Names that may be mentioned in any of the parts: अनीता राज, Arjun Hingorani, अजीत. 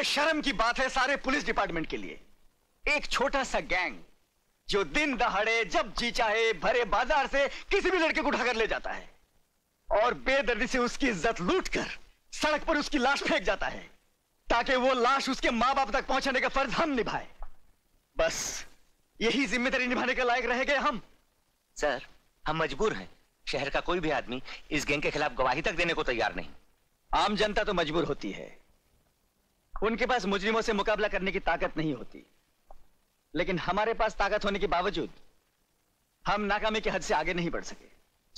बड़े शर्म की बात है सारे पुलिस डिपार्टमेंट के लिए। एक छोटा सा गैंग जो दिन दहाड़े जब जी चाहे भरे बाजार से किसी भी लड़के को उठाकर ले जाता है और बेदर्दी से उसकी इज्जत लूटकर सड़क पर उसकी लाश फेंक जाता है ताकि वो लाश उसके माँ बाप तक पहुंचाने का फर्ज हम निभाए। बस यही जिम्मेदारी निभाने के लायक रह गए हम। सर, हम मजबूर हैं। शहर का कोई भी आदमी इस गैंग के खिलाफ गवाही तक देने को तैयार नहीं। आम जनता तो मजबूर होती है, उनके पास मुजरिमों से मुकाबला करने की ताकत नहीं होती, लेकिन हमारे पास ताकत होने के बावजूद हम नाकामी की हद से आगे नहीं बढ़ सके।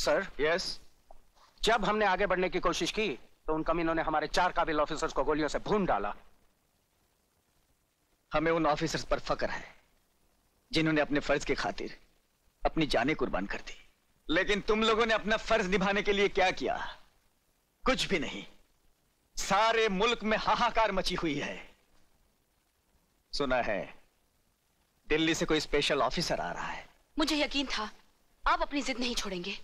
सर, यस, जब हमने आगे बढ़ने की कोशिश की तो उन कमीनों ने हमारे 4 काबिल ऑफिसर्स को गोलियों से भून डाला। हमें उन ऑफिसर्स पर फक्र है जिन्होंने अपने फर्ज की खातिर अपनी जानें कुर्बान कर दी। लेकिन तुम लोगों ने अपना फर्ज निभाने के लिए क्या किया? कुछ भी नहीं। सारे मुल्क में हाहाकार मची हुई है। सुना है दिल्ली से कोई स्पेशल ऑफिसर आ रहा है। मुझे यकीन था आप अपनी जिद नहीं छोड़ेंगे।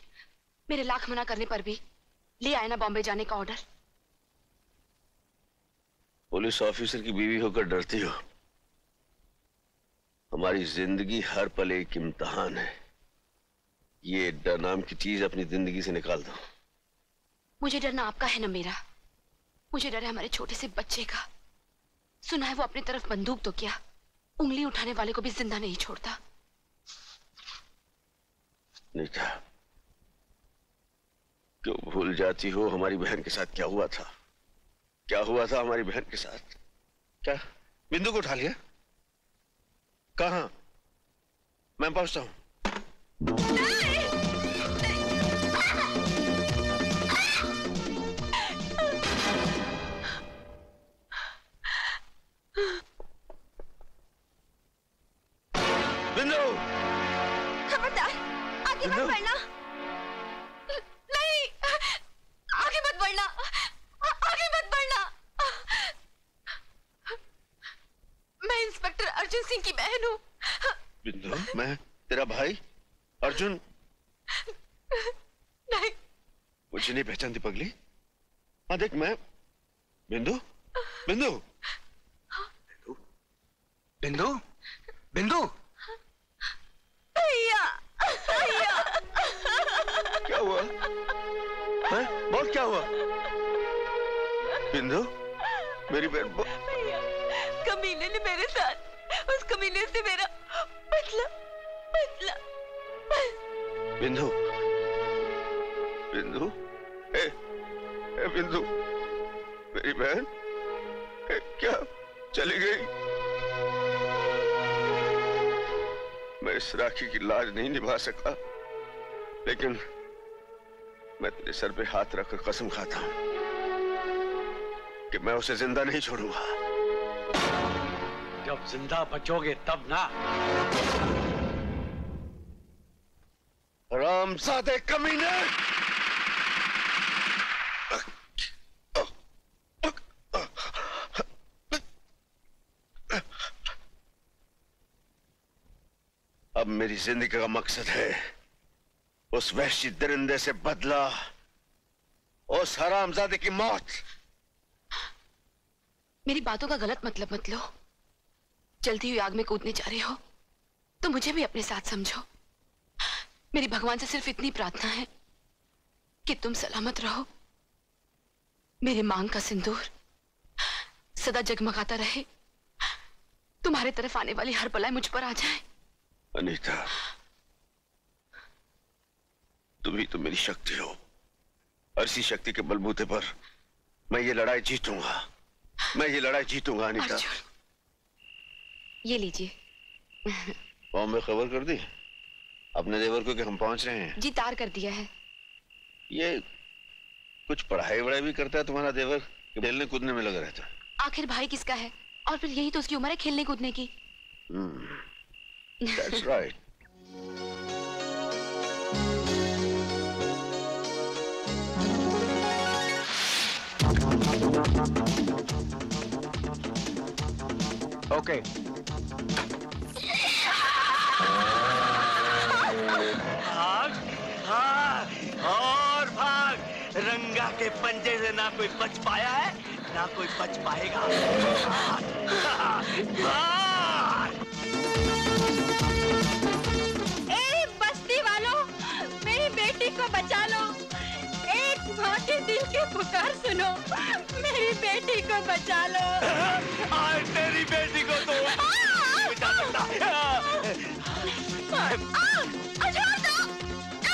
मेरे लाख मना करने पर भी ले आए ना बॉम्बे जाने का ऑर्डर। पुलिस ऑफिसर की बीवी होकर डरती हो? हमारी जिंदगी हर पल एक इम्तिहान है। ये डर नाम की चीज अपनी जिंदगी से निकाल दो। मुझे डर ना आपका है ना मेरा। मुझे डर है हमारे छोटे से बच्चे का। सुना है वो अपनी तरफ बंदूक तो क्या, उंगली उठाने वाले को भी जिंदा नहीं छोड़ता। नीता, क्यों भूल जाती हो हमारी बहन के साथ क्या हुआ था? क्या हुआ था हमारी बहन के साथ? क्या बिंदु को उठा लिया? कहाँ? मैं पहुंचता हूं। मैं तेरा भाई अर्जुन। नहीं, मुझे नहीं पहचानती पगली? हाँ देख, मैं बिंदु। बिंदु बिंदु बिंदु बिंदु। भैया भैया क्या हुआ? हैं? बहुत क्या हुआ? बिंदु मेरी बहन। कमीने ने मेरे साथ, उस कमीने से मेरा बदला बदला। बिंदु बिंदु ए, ए बिंदु मेरी बहन क्या चली गई? मैं इस राखी की लाज नहीं निभा सका, लेकिन मैं तेरे सर पे हाथ रखकर कसम खाता हूं कि मैं उसे जिंदा नहीं छोड़ूंगा। जब जिंदा बचोगे तब ना। राम सादे कमीने। अब मेरी जिंदगी का मकसद है उस वहशी दरिंदे से बदला, उस हरामजादे की मौत। मेरी बातों का गलत मतलब मत लो। जलती हुई आग में कूदने जा रहे हो तो मुझे भी अपने साथ समझो। मेरी भगवान से सिर्फ इतनी प्रार्थना है कि तुम सलामत रहो। मेरे मांग का सिंदूर सदा जगमगाता रहे। तुम्हारे तरफ आने वाली हर बलाएं मुझ पर आ जाए। अनीता, तुम ही तो मेरी शक्ति हो। और इसी शक्ति के बलबूते पर मैं ये लड़ाई जीतूंगा। मैं ये लड़ाई जीतूंगा अनीता। ये लीजिए। बॉम्बे खबर कर दी अपने देवर को कि हम पहुंच रहे हैं? जी, तार कर दिया है। ये कुछ पढ़ाई वढ़ाई भी करता है तुम्हारा देवर? खेलने कूदने में लगा रहता है। आखिर भाई किसका है? और फिर यही तो उसकी उम्र है खेलने कूदने की। That's right. Okay. भाग, भाग, और भाग। रंगा के पंजे से ना कोई बच पाया है ना कोई बच पाएगा। पुकार सुनो, मेरी बेटी को बचा लो। आज तेरी बेटी को तो बचा सकता।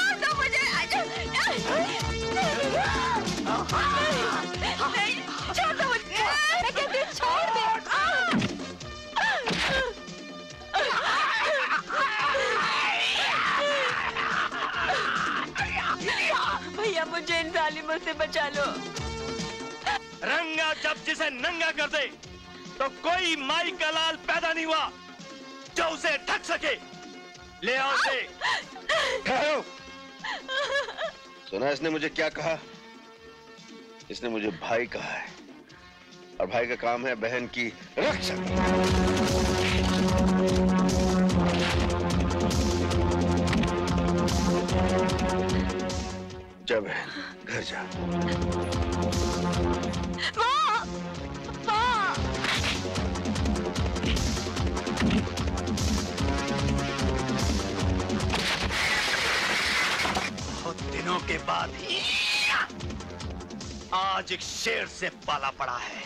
छोड़ दो मुझे, नहीं छोड़ दो मुझे, मैं कहती हूँ छोड़ दो। भैया मुझे इन जालिमों से बचा लो। रंगा जब जिसे नंगा कर दे तो कोई माई का लाल पैदा नहीं हुआ जो उसे ढक सके। ले आओ उसे। सुना इसने मुझे क्या कहा? इसने मुझे भाई कहा है, और भाई का काम है बहन की रक्षा। जा बहन, घर जा। बहुत दिनों के बाद आज एक शेर से पाला पड़ा है,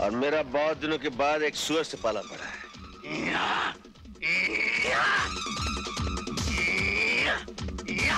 और मेरा बहुत दिनों के बाद एक सुअर से पाला पड़ा है। या, या, या, या।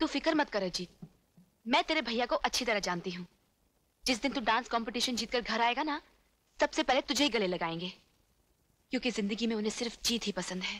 तू फिक्र मत कर अजीत, मैं तेरे भैया को अच्छी तरह जानती हूँ। जिस दिन तू डांस कंपटीशन जीतकर घर आएगा ना, सबसे पहले तुझे ही गले लगाएंगे, क्योंकि जिंदगी में उन्हें सिर्फ जीत ही पसंद है।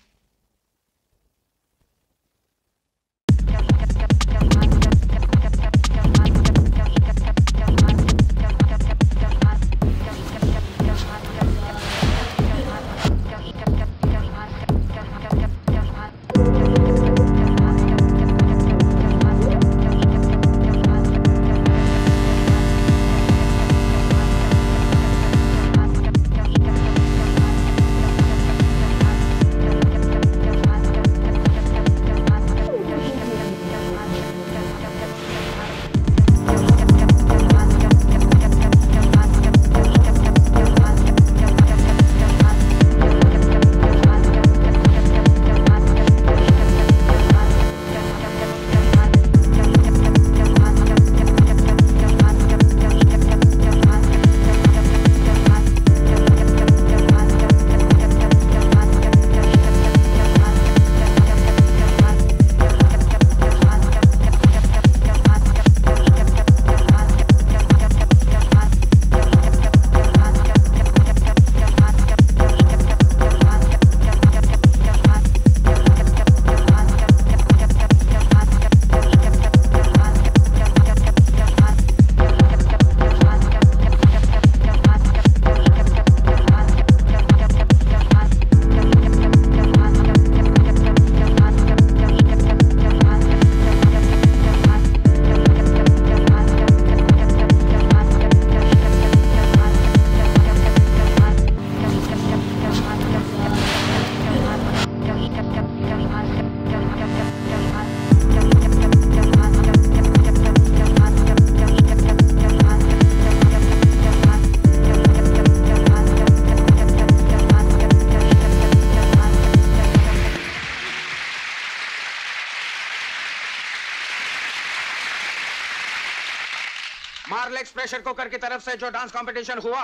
कुकर की तरफ से जो डांस कंपटीशन हुआ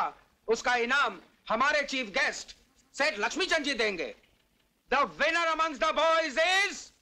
उसका इनाम हमारे चीफ गेस्ट सेठ लक्ष्मीचंद जी देंगे। The winner amongst the boys is